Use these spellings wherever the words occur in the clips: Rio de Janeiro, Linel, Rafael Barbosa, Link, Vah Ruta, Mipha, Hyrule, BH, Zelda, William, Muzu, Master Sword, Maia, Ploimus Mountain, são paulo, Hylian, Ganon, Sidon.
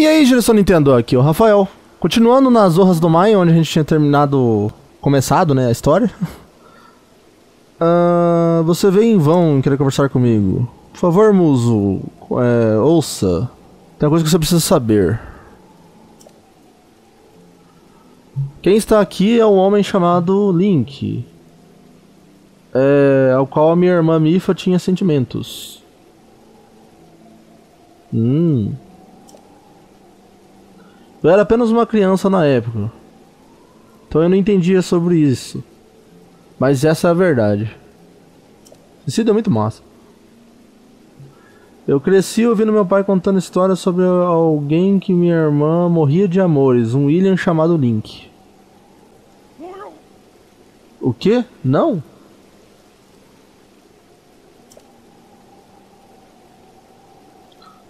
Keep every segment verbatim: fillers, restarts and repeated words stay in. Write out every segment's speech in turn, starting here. E aí, direção Nintendo, aqui é o Rafael. Continuando nas Zorras do Maia, onde a gente tinha terminado... Começado, né, a história. uh, Você veio em vão querer conversar comigo. Por favor, muso, é, ouça. Tem uma coisa que você precisa saber. Quem está aqui é um homem chamado Link, é, ao qual a minha irmã Mipha tinha sentimentos. Hum. Eu era apenas uma criança na época, então eu não entendia sobre isso, mas essa é a verdade. Sidon é muito massa. Eu cresci ouvindo meu pai contando histórias sobre alguém que minha irmã morria de amores, um William chamado Link. O quê? Não?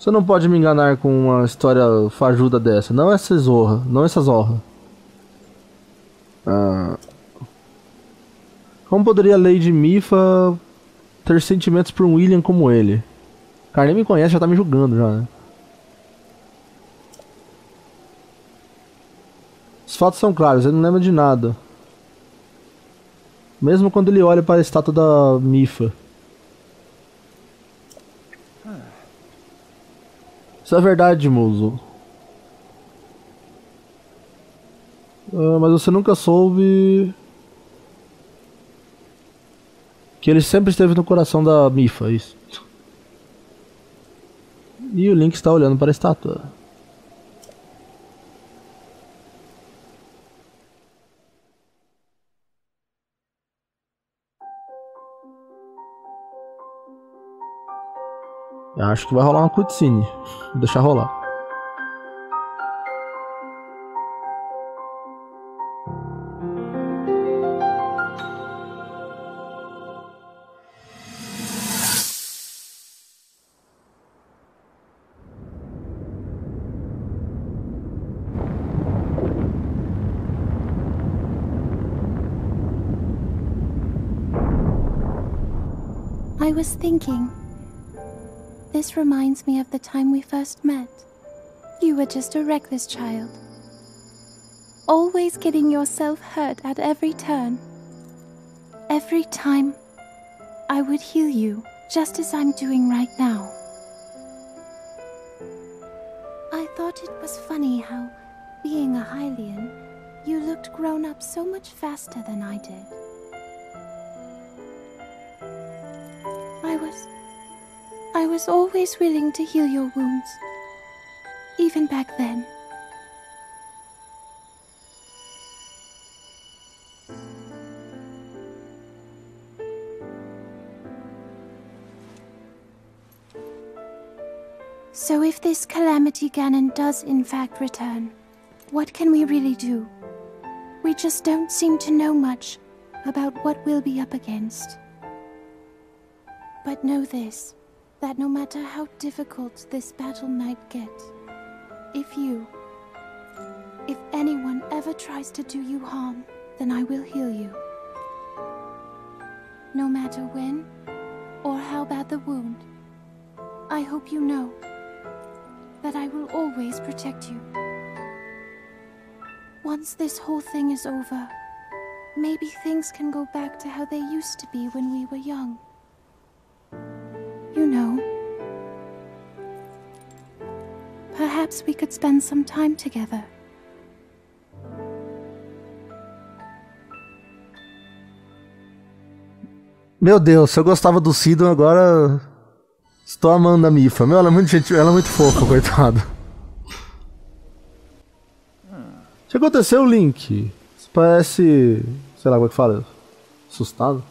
Você não pode me enganar com uma história fajuda dessa. Não essa zorra, não essa zorra. Ah. Como poderia a Lady Mipha ter sentimentos por um William como ele? O cara nem me conhece, já tá me julgando já, né? Os fatos são claros, ele não lembra de nada. Mesmo quando ele olha para a estátua da Mipha. Isso é verdade, muso. Uh, mas você nunca soube... Que ele sempre esteve no coração da Mipha, isso. E o Link está olhando para a estátua. Acho que vai rolar uma cutscene. Vou deixar rolar. I was thinking. This reminds me of the time we first met. You were just a reckless child, always getting yourself hurt at every turn. Every time, I would heal you, just as I'm doing right now. I thought it was funny how, being a Hylian, you looked grown up so much faster than I did. I was... I was always willing to heal your wounds, even back then. So if this calamity Ganon does in fact return, what can we really do? We just don't seem to know much about what we'll be up against. But know this, that no matter how difficult this battle might get, if you, if anyone ever tries to do you harm, then I will heal you. No matter when, or how bad the wound, I hope you know that I will always protect you. Once this whole thing is over, maybe things can go back to how they used to be when we were young. You know, perhaps we could spend some time together. Meu Deus, se eu gostava do Sidon, agora estou amando a Mipha. Meu, ela é muito gentil, ela é muito fofa, coitada. O que aconteceu, Link? Você parece... sei lá como é que fala. Assustado?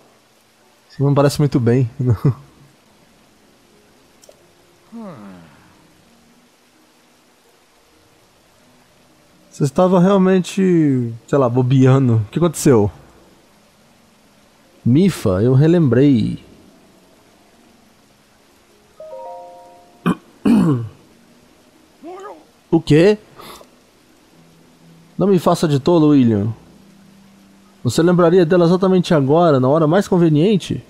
Você não parece muito bem, não. Você estava realmente, sei lá, bobeando. O que aconteceu? Mipha, eu relembrei. O quê? Não me faça de tolo, William. Você lembraria dela exatamente agora, na hora mais conveniente?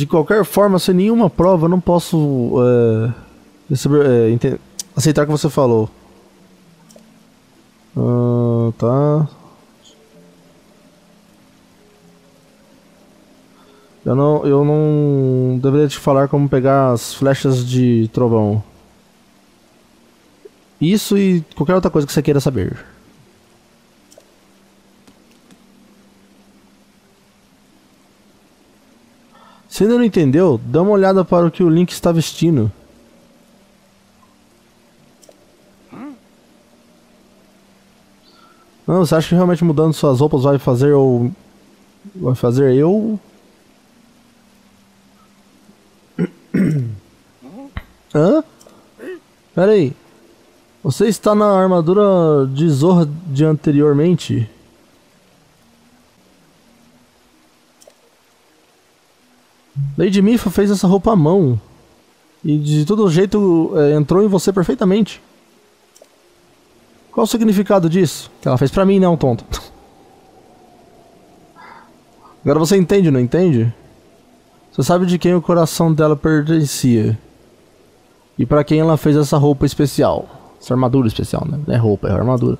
De qualquer forma, sem nenhuma prova, não posso uh, receber, uh, aceitar o que você falou. Uh, tá. Eu não, eu não deveria te falar como pegar as flechas de trovão. Isso e qualquer outra coisa que você queira saber. Se ainda não entendeu, dá uma olhada para o que o Link está vestindo. Não, você acha que realmente mudando suas roupas vai fazer ou... vai fazer eu... Hã? Pera aí. Você está na armadura de Zorra de anteriormente? Lady Mipha fez essa roupa à mão. E de todo jeito é, entrou em você perfeitamente. Qual o significado disso? Que ela fez pra mim, não, tonto. Agora você entende, não entende? Você sabe de quem o coração dela pertencia. E pra quem ela fez essa roupa especial. Essa armadura especial, né? Não é roupa, é armadura.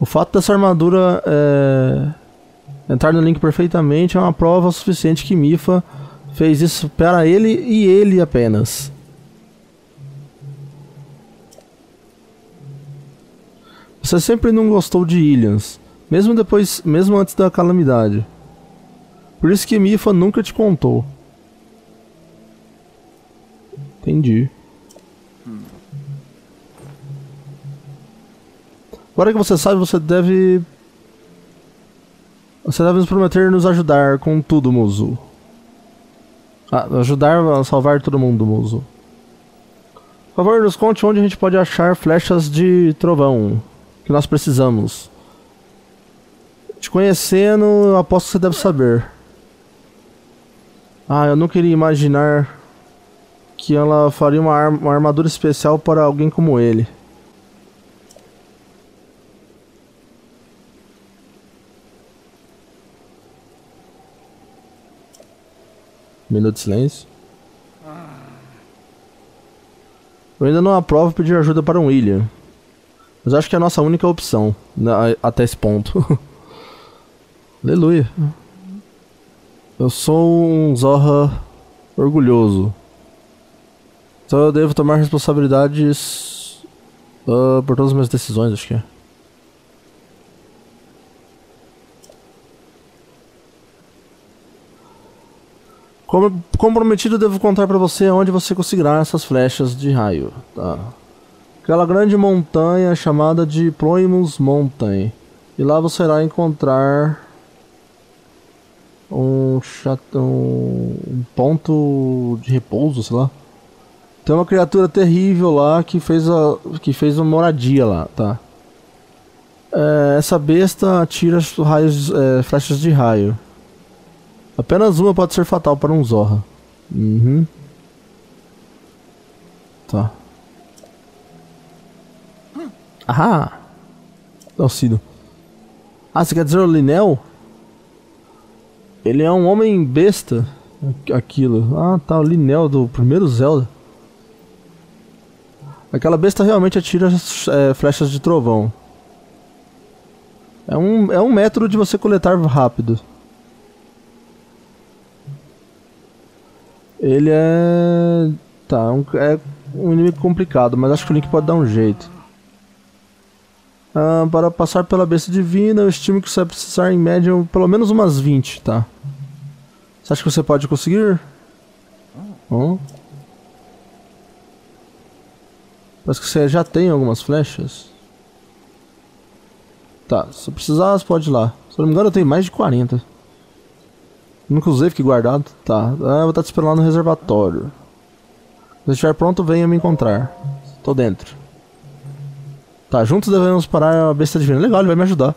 O fato dessa armadura é... entrar no Link perfeitamente é uma prova suficiente que Mipha fez isso para ele e ele apenas. Você sempre não gostou de ilhas, mesmo depois, mesmo antes da calamidade. Por isso que Mipha nunca te contou. Entendi. Agora que você sabe, você deve... Você deve nos prometer nos ajudar com tudo, Muzu. Ah, ajudar a salvar todo mundo, Muzu. Por favor, nos conte onde a gente pode achar flechas de trovão que nós precisamos. Te conhecendo, eu aposto que você deve saber. Ah, eu não queria imaginar que ela faria uma, arm uma armadura especial para alguém como ele. Minuto de silêncio. Eu ainda não aprovo pedir ajuda para um William. Mas acho que é a nossa única opção na, até esse ponto. Aleluia. Eu sou um Zorra orgulhoso. Então eu devo tomar responsabilidades uh, por todas as minhas decisões, acho que é. Como comprometido, devo contar pra você onde você conseguirá essas flechas de raio. Tá. Aquela grande montanha chamada de Ploimus Mountain. E lá você irá encontrar um, chato, um ponto de repouso, sei lá. Tem uma criatura terrível lá que fez, a, que fez uma moradia lá, tá? É, essa besta atira raios, é, flechas de raio. Apenas uma pode ser fatal para um Zorra. Uhum. Tá. Ahá! Não, Sidon. Ah, você quer dizer o Linel? Ele é um homem besta. Aquilo. Ah, tá. O Linel do primeiro Zelda. Aquela besta realmente atira é, flechas de trovão. É um, é um método de você coletar rápido. Ele é... Tá, um, é um inimigo complicado, mas acho que o Link pode dar um jeito. Ah, para passar pela besta divina, eu estimo que você vai precisar em média pelo menos umas vinte, tá? Você acha que você pode conseguir? Hum? Parece que você já tem algumas flechas. Tá, se precisar, você pode ir lá. Se não me engano, eu tenho mais de quarenta. Nunca usei, fiquei guardado. Tá, ah, vou estar te esperando lá no reservatório. Se estiver pronto, venha me encontrar. Tô dentro. Tá, juntos devemos parar a besta divina. Legal, ele vai me ajudar.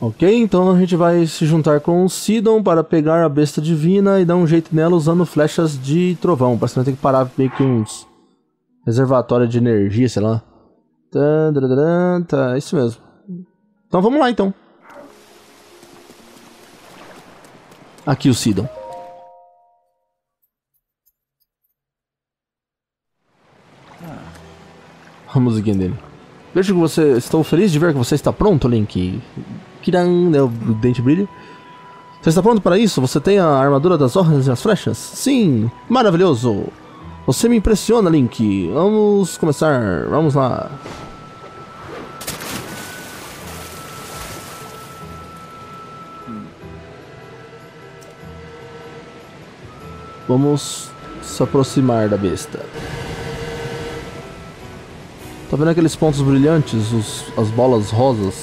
Ok, então a gente vai se juntar com o Sidon para pegar a besta divina e dar um jeito nela usando flechas de trovão. Parece que vai ter que parar meio que uns reservatórios de energia, sei lá. Tá, tá, tá, tá, isso mesmo. Então vamos lá, então. Aqui o Sidon. A musiquinha dele. Vejo que você... Estou feliz de ver que você está pronto, Link. Kiran, né? O dente brilha. Você está pronto para isso? Você tem a armadura das honras e as flechas? Sim! Maravilhoso! Você me impressiona, Link. Vamos começar. Vamos lá. Vamos se aproximar da besta. Tá vendo aqueles pontos brilhantes, os, as bolas rosas?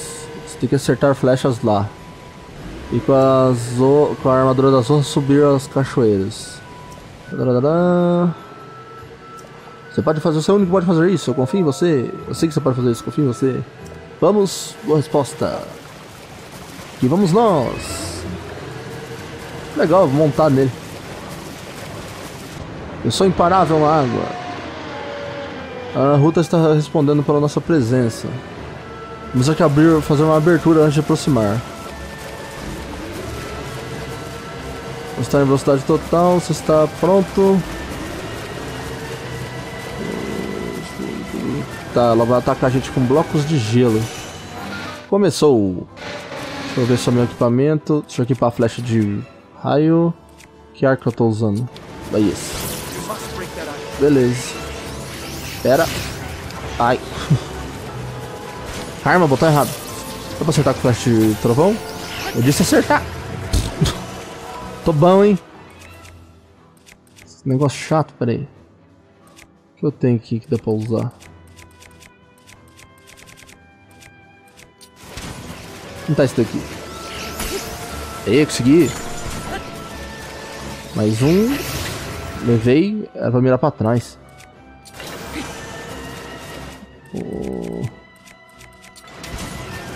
Você tem que acertar flechas lá. E com, as, com a armadura das rosas subir as cachoeiras. Você pode fazer, você é o único que pode fazer isso, eu confio em você. Eu sei que você pode fazer isso, confio em você. Vamos, boa resposta. E vamos nós. Legal, vou montar nele. Eu sou imparável na água. A Ruta está respondendo pela nossa presença. Vamos aqui abrir, fazer uma abertura antes de aproximar. Você está em velocidade total, você está pronto. Tá, ela vai atacar a gente com blocos de gelo. Começou. Deixa eu ver só meu equipamento. Deixa eu equipar a flecha de raio. Que arco eu estou usando? Aí, esse. Beleza. Pera. Ai. Arma, botão errado. Dá pra acertar com flash de trovão? Eu disse acertar. Tô bom, hein? Esse negócio chato, peraí. O que eu tenho aqui que dá pra usar? Não tá isso daqui. Ei, consegui. Mais um. Levei. Era pra mirar pra trás. Oh.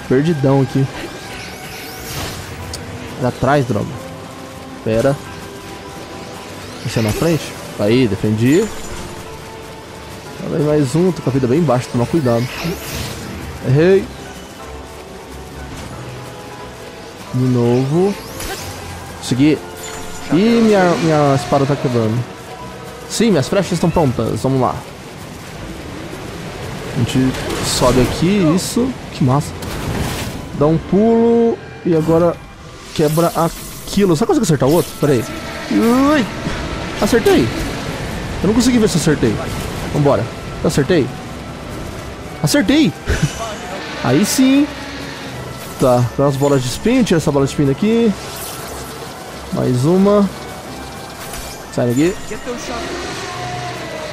Perdidão aqui. Pra trás, droga. Pera. Esse é na frente. Aí, defendi. Mais um, tô com a vida bem baixa, toma cuidado. Errei. De novo. Consegui. Ih, minha, minha espada tá quebrando. Sim, minhas flechas estão prontas, vamos lá. A gente sobe aqui, isso. Que massa. Dá um pulo e agora quebra aquilo. Será que eu consigo acertar o outro? Pera aí. Ui! Acertei! Eu não consegui ver se acertei. Vambora. Acertei? Acertei! Aí sim! Tá, dá as bolas de spin, tira essa bola de spin daqui. Mais uma. Sai daqui.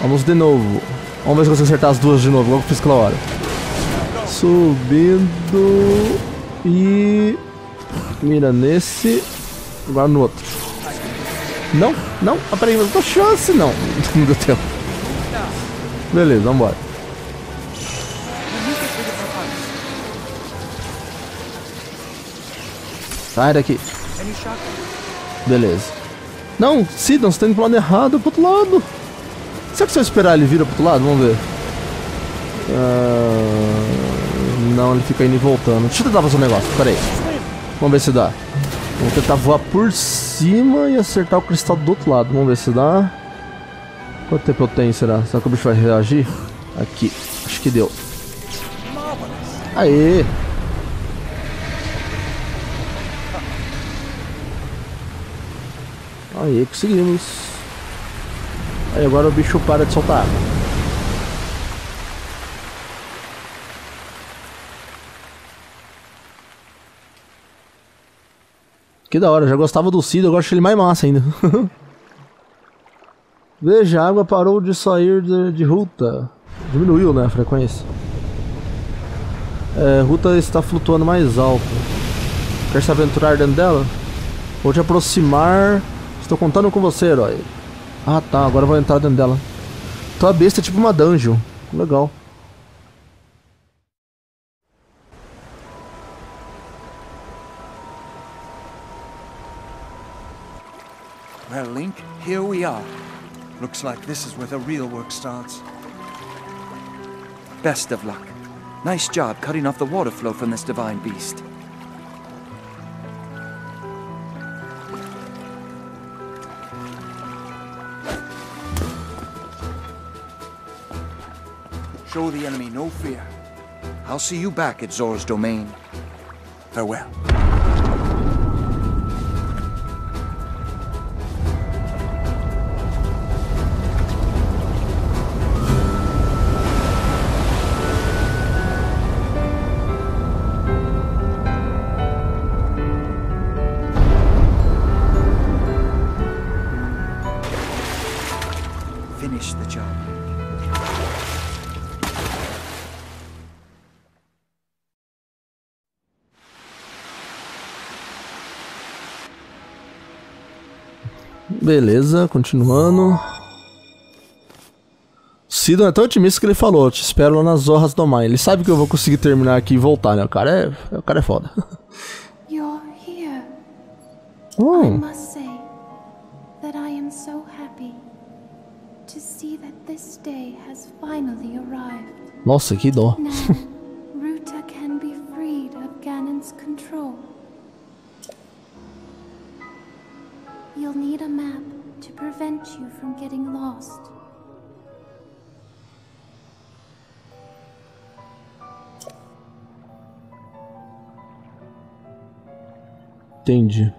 Vamos de novo. Vamos ver se eu consigo acertar as duas de novo, logo fiz aquela hora. Subindo. E... mira nesse. Agora no outro. Não, não. Ah, peraí, mas não tem chance, não. Não deu tempo. Beleza, vambora. Sai daqui. Beleza. Não, Sidon, você tá indo pro lado errado, pro outro lado. Será que se eu esperar ele vira pro outro lado? Vamos ver. Uh... Não, ele fica indo e voltando. Deixa eu tentar fazer um negócio, pera aí. Vamos ver se dá. Vou tentar voar por cima e acertar o cristal do outro lado. Vamos ver se dá. Quanto tempo eu tenho, será? Será que o bicho vai reagir? Aqui, acho que deu. Aê! Aê, conseguimos. Aí agora o bicho para de soltar água. Que da hora, já gostava do Sidon, agora acho ele mais massa ainda. Veja, a água parou de sair de, de Ruta. Diminuiu, né, a frequência. É, Ruta está flutuando mais alto. Quer se aventurar dentro dela? Vou te aproximar. Estou contando com você, herói. Ah tá, agora eu vou entrar dentro dela. Então a besta é tipo uma dungeon. Legal. Well, Link, here we are. Looks like this is where the real work starts. Best of luck. Nice job cutting off the water flow from this divine beast. Show the enemy no fear. I'll see you back at Zora's domain. Farewell. Finish the job. Beleza, continuando. Sidon é tão otimista que ele falou: te espero lá nas Zorras do Mar. Ele sabe que eu vou conseguir terminar aqui e voltar, né? O cara é, o cara é foda. You're here. Oh. I must say that I am so happy to see that this day has finally arrived. Nossa, que dó. Now, Ruta can be freed of Ganon's control. You'll need a map to prevent you from getting lost. Entendi.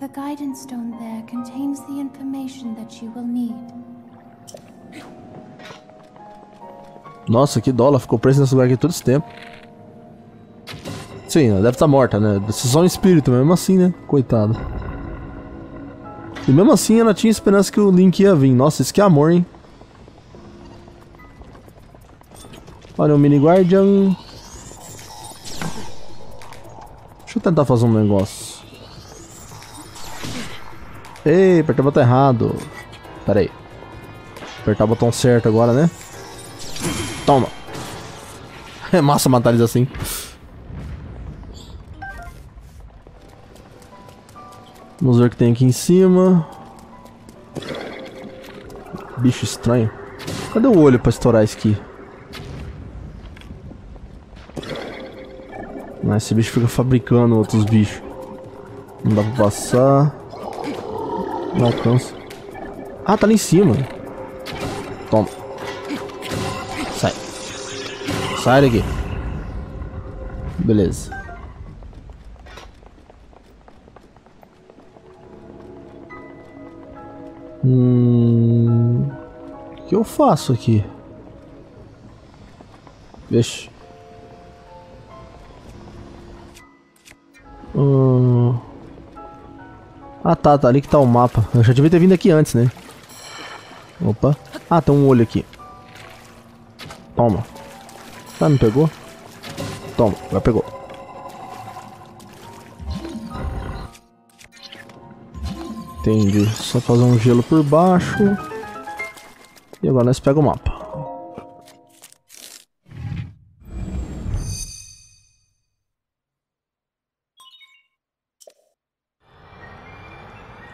The guidance stone there contains the information that you will need. Nossa, que dó, ficou presa nesse lugar aqui todo esse tempo. Sim, ela deve estar morta, né? Só um espírito, mesmo assim, né? Coitado. E mesmo assim ela tinha esperança que o Link ia vir. Nossa, isso que é amor, hein? Olha o mini guardian. Deixa eu tentar fazer um negócio. Ei, apertei o botão errado. Pera aí. Apertar o botão certo agora, né? Toma. É massa matar eles assim. Vamos ver o que tem aqui em cima. Bicho estranho. Cadê o olho pra estourar isso aqui? Ah, esse bicho fica fabricando outros bichos. Não dá pra passar. Não alcança. Ah, tá lá em cima. Toma. Sai. Sai daqui. Beleza. Hum... O que eu faço aqui? Vixe. Hum... Ah tá, tá ali que tá o mapa. Eu já devia ter vindo aqui antes, né? Opa. Ah, tem um olho aqui. Toma. Tá, não pegou? Toma, já pegou. Entendi. Só fazer um gelo por baixo. E agora nós pegamos o mapa.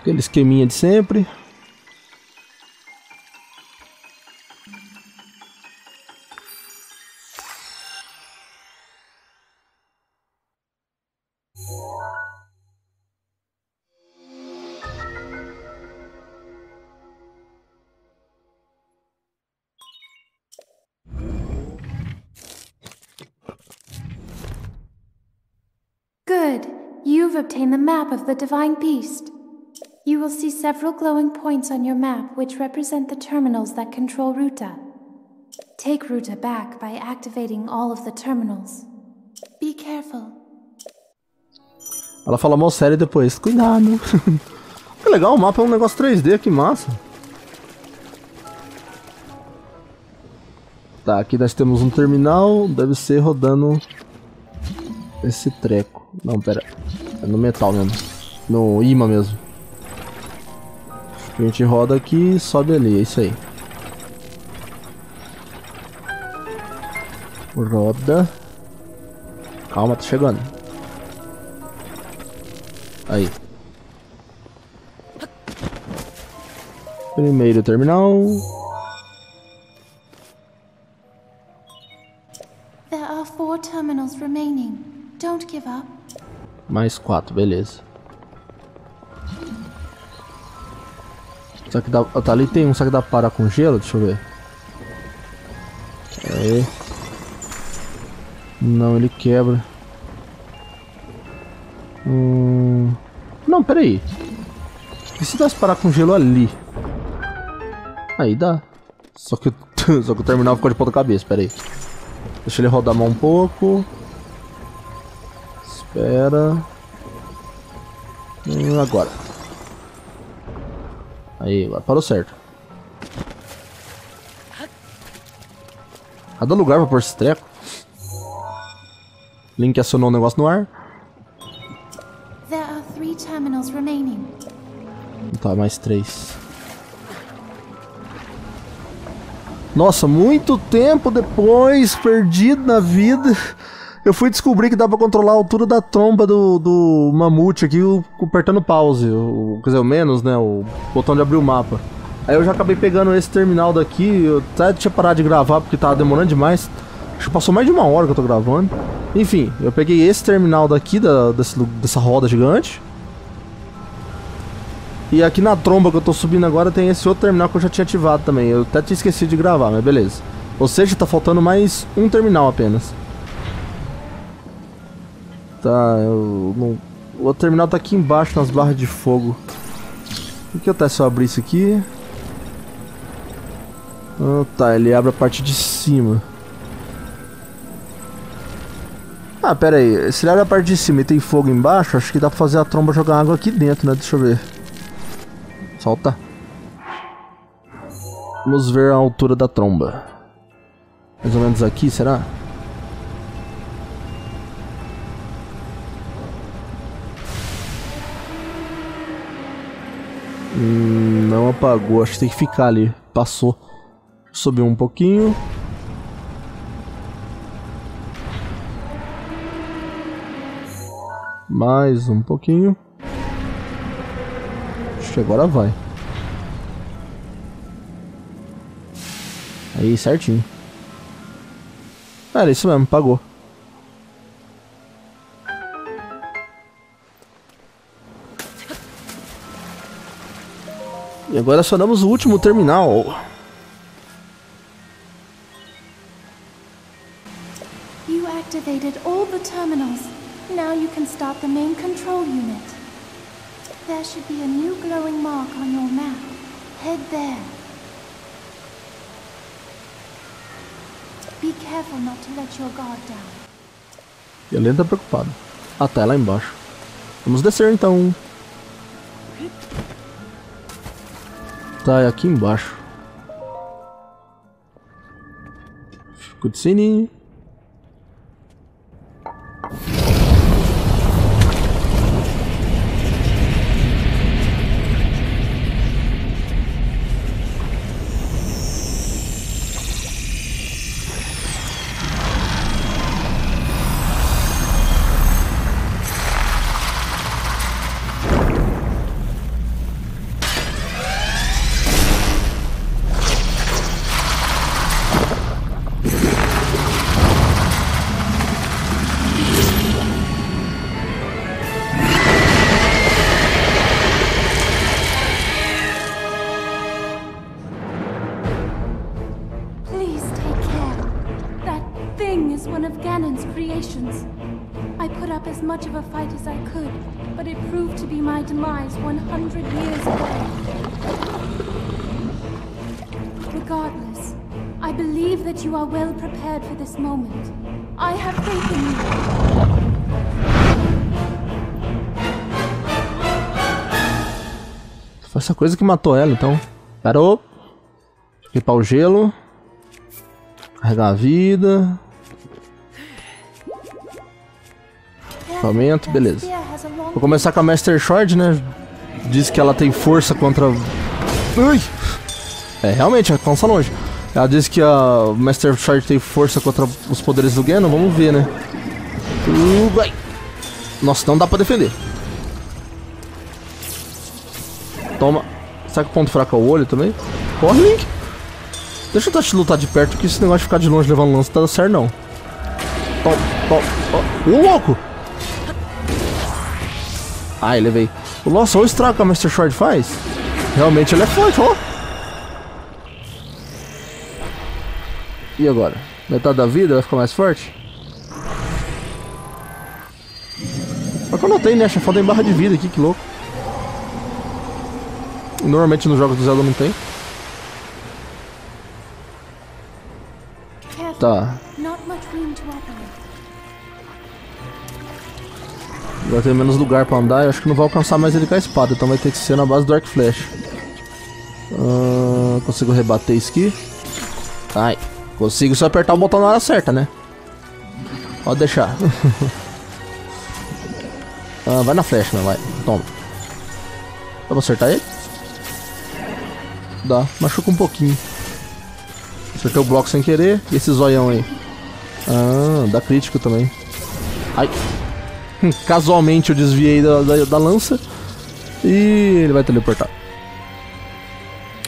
Aquele esqueminha de sempre. You've obtained the map of the divine beast. You will see several glowing points on your map which represent the terminals that control Ruta. Take Ruta back by activating all of the terminals. Be careful. Ela fala mal sério depois. Cuidado. Que legal, o mapa é um negócio três D, que massa. Tá, aqui nós temos um terminal, deve ser rodando esse treco. Não, pera. É no metal mesmo. No imã mesmo. A gente roda aqui e sobe ali. É isso aí. Roda. Calma, tá chegando. Aí. Primeiro terminal. There Mais quatro, beleza. Só que dá... Tá, ali tem um, só que dá pra parar com gelo? Deixa eu ver. Aí. Não, ele quebra. Hum... Não, peraí. E se dá pra parar com gelo ali? Aí dá. Só que, só que o terminal ficou de ponta cabeça, peraí. Deixa ele rodar a mão um pouco. Espera. Hum, agora. Aí, agora parou certo. Cada lugar pra pôr esse treco. Link acionou um negócio no ar. Tá, mais três. Nossa, muito tempo depois, perdido na vida, eu fui descobrir que dá pra controlar a altura da tromba do, do mamute aqui, o, apertando pause, o, quer dizer, o menos, né, o botão de abrir o mapa. Aí eu já acabei pegando esse terminal daqui, eu até tinha parado de gravar porque tava demorando demais. Acho que passou mais de uma hora que eu tô gravando. Enfim, eu peguei esse terminal daqui, da, desse, dessa roda gigante. E aqui na tromba que eu tô subindo agora tem esse outro terminal que eu já tinha ativado também. Eu até tinha esquecido de gravar, mas beleza. Ou seja, tá faltando mais um terminal apenas. Tá, eu... Não... O outro terminal tá aqui embaixo, nas barras de fogo. O que acontece se eu abrir isso aqui? Ah, tá, ele abre a parte de cima. Ah, pera aí. Se ele abre a parte de cima e tem fogo embaixo, acho que dá pra fazer a tromba jogar água aqui dentro, né? Deixa eu ver. Solta. Vamos ver a altura da tromba. Mais ou menos aqui, será? Hum, não apagou. Acho que tem que ficar ali. Passou. Subiu um pouquinho. Mais um pouquinho. Agora vai. Aí, certinho. Era isso mesmo, pagou. E agora acionamos o último terminal. You activated all the terminals. Now you can start the main control unit. There should be a new glowing mark on your map. Head there. Be careful not to let your guard down. E ele tá preocupado. Ah, tá, é lá embaixo. Vamos descer então. Tá, é aqui embaixo. Cutscene. Foi essa coisa que matou ela, então. Parou. Limpar o gelo. Carregar a vida. Equipamento, beleza. Vou começar com a Master Sword, né? Diz que ela tem força contra... Ui! É, realmente, alcança longe. Ela disse que a Master Sword tem força contra os poderes do Ganon, vamos ver, né? Uh, vai. Nossa, não dá pra defender. Toma. Será que o ponto fraco é o olho também? Corre, Link! Deixa eu tentar te lutar de perto, que esse negócio de ficar de longe levando lance não tá certo, não. Toma, toma, toma. Ô, louco! Ai, levei. Nossa, olha o estrago que a Master Sword faz. Realmente ela é forte, ó. E agora? Metade da vida vai ficar mais forte? Só que eu notei, né? A chefada tem barra de vida aqui, que louco. Normalmente nos jogos do Zelda não tem. Tá. Agora tem menos lugar pra andar, eu acho que não vai alcançar mais ele com a espada, então vai ter que ser na base do arco e flecha. Ah, consigo rebater isso aqui? Ai, consigo só apertar o botão na hora certa, né? Pode deixar. Ah, vai na flecha, né? Vai, toma. Dá pra acertar ele? Dá, machuca um pouquinho. Acertei o bloco sem querer. E esse zoião aí? Ah, dá crítico também. Ai. Casualmente eu desviei da, da, da lança. E ele vai teleportar.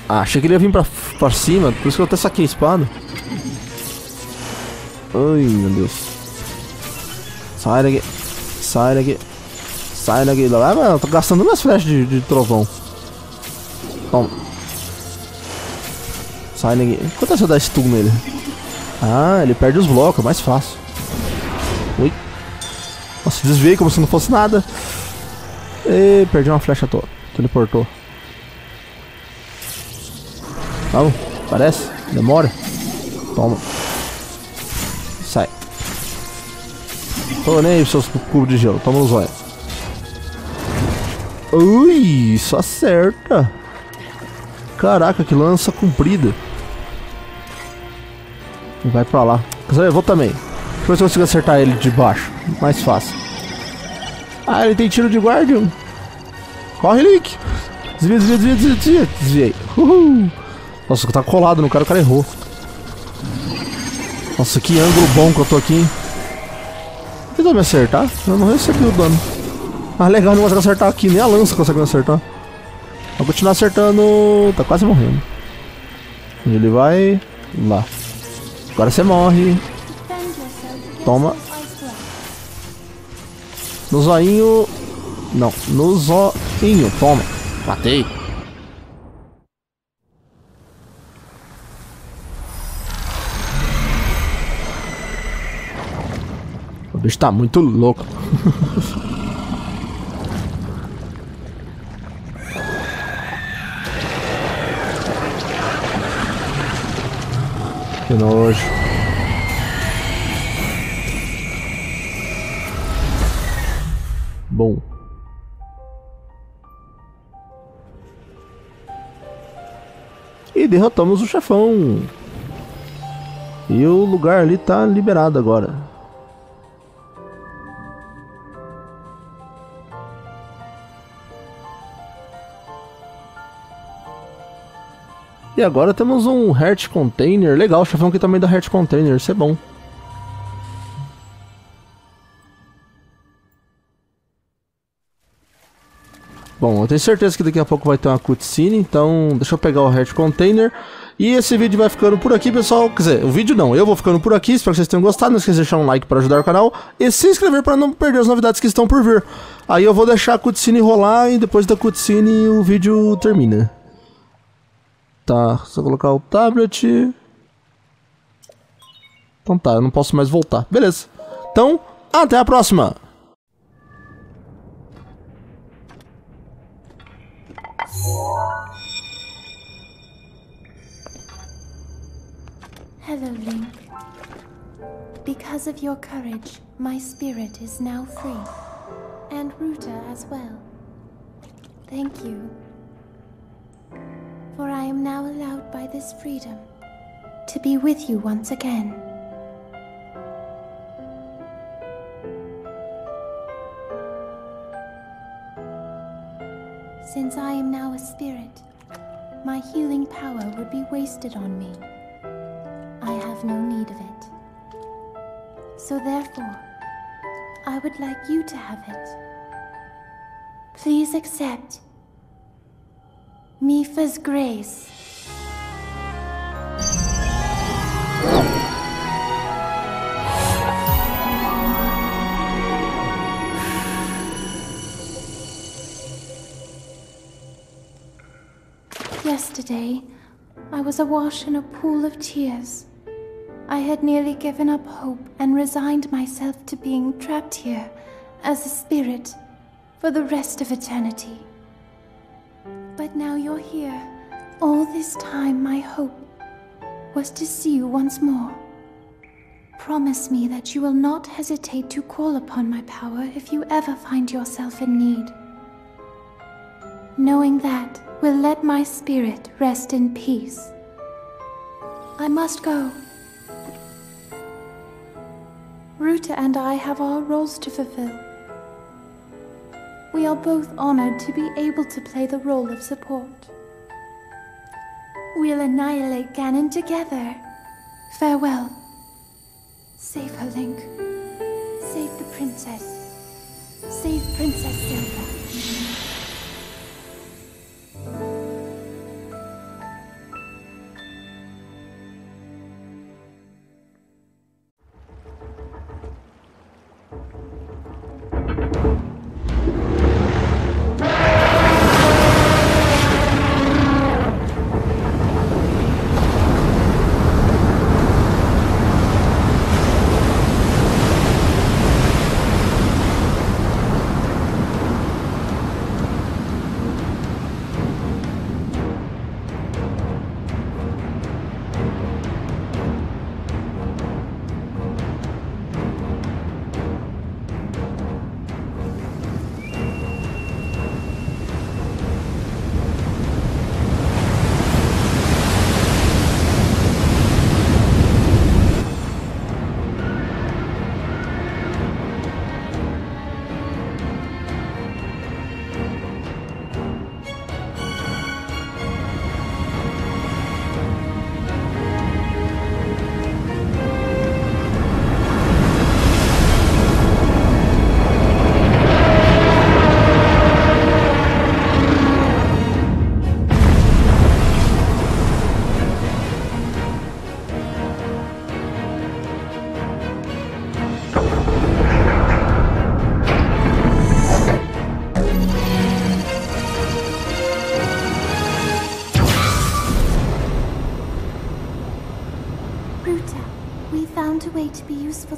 Ah, achei que ele ia vir pra, pra cima. Por isso que eu até saquei a espada. Ai, meu Deus. Sai daqui. Sai daqui. Sai daqui. Ah, mano, eu tô gastando minhas flechas de, de trovão. Toma. Sai ninguém. Quanto é se eu dar stun nele? Ah, ele perde os blocos, mais fácil. Ui. Nossa, desviei como se não fosse nada. E perdi uma flecha toda. Teleportou. Vamos, parece. Demora. Toma. Sai. Tô nem aí pros seus cubos de gelo. Toma nos olhos. Ui, isso acerta. Caraca, que lança comprida. Vai pra lá. Eu vou também. Deixa eu ver se eu consigo acertar ele de baixo. Mais fácil. Ah, ele tem tiro de guardião. Corre, Link. Desvia, desvia, desvia, desvia, desvia. Desviei. Uhul. Nossa, tá colado no cara, o cara errou. Nossa, que ângulo bom que eu tô aqui, hein. Tentou me acertar? Eu não recebi o dano. Ah, legal, não consegue acertar aqui. Nem a lança consegue me acertar. Vou continuar acertando. Tá quase morrendo. Ele vai lá. Agora você morre. Toma. No zoinho. Não, no zoinho. Toma. Matei. O bicho tá muito louco. Que nojo. Bom. E derrotamos o chefão. E o lugar ali tá liberado agora. E agora temos um Heart Container. Legal, o chefão aqui também dá Heart Container. Isso é bom. Bom, eu tenho certeza que daqui a pouco vai ter uma cutscene. Então, deixa eu pegar o Heart Container. E esse vídeo vai ficando por aqui, pessoal. Quer dizer, o vídeo não, eu vou ficando por aqui. Espero que vocês tenham gostado. Não esqueça de deixar um like para ajudar o canal. E se inscrever para não perder as novidades que estão por vir. Aí eu vou deixar a cutscene rolar. E depois da cutscene o vídeo termina. Tá, só colocar o tablet. Então tá, eu não posso mais voltar. Beleza. Então, até a próxima! Hello, Link. Because of your courage, my spirit is now free. And Ruta as well. Thank you. For I am now allowed by this freedom to be with you once again. Since I am now a spirit, my healing power would be wasted on me. I have no need of it. So therefore, I would like you to have it. Please accept Mipha's grace. Yesterday, I was awash in a pool of tears. I had nearly given up hope and resigned myself to being trapped here as a spirit for the rest of eternity. But now you're here. All this time my hope was to see you once more. Promise me that you will not hesitate to call upon my power if you ever find yourself in need. Knowing that will let my spirit rest in peace. I must go. Ruta and I have our roles to fulfill. We are both honored to be able to play the role of support. We'll annihilate Ganon together. Farewell. Save her, Link. Save the princess. Save Princess Zelda.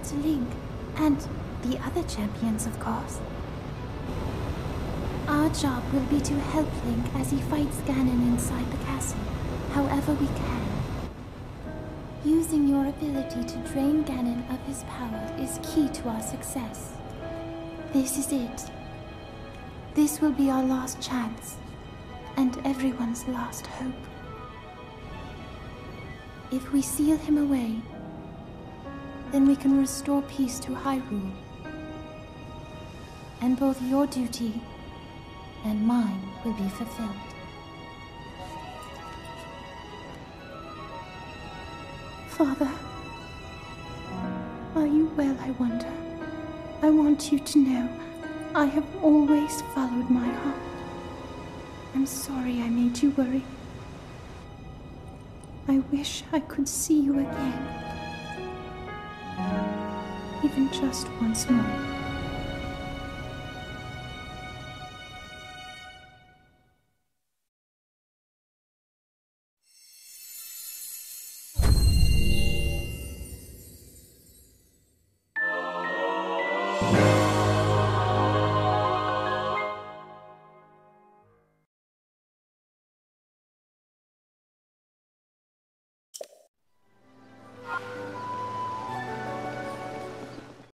To Link, and the other champions, of course. Our job will be to help Link as he fights Ganon inside the castle, however we can. Using your ability to drain Ganon of his power is key to our success. This is it. This will be our last chance, and everyone's last hope. If we seal him away, then we can restore peace to Hyrule. And both your duty and mine will be fulfilled. Father, are you well, I wonder? I want you to know I have always followed my heart. I'm sorry I made you worry. I wish I could see you again. Even just once more.